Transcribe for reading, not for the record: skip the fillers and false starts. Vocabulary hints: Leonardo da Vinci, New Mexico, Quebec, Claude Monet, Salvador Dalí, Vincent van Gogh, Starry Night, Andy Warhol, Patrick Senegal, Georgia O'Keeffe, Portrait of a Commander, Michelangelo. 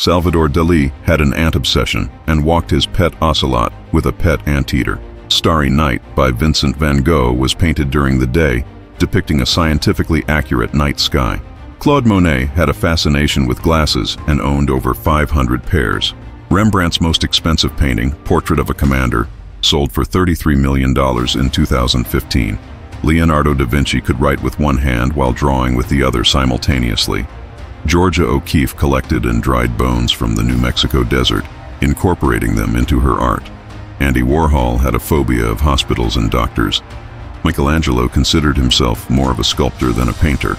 Salvador Dalí had an ant obsession and walked his pet ocelot with a pet anteater. Starry Night by Vincent van Gogh was painted during the day, depicting a scientifically accurate night sky. Claude Monet had a fascination with glasses and owned over 500 pairs. Rembrandt's most expensive painting, Portrait of a Commander, sold for $33 million in 2015. Leonardo da Vinci could write with one hand while drawing with the other simultaneously. Georgia O'Keeffe collected and dried bones from the New Mexico desert, incorporating them into her art. Andy Warhol had a phobia of hospitals and doctors. Michelangelo considered himself more of a sculptor than a painter.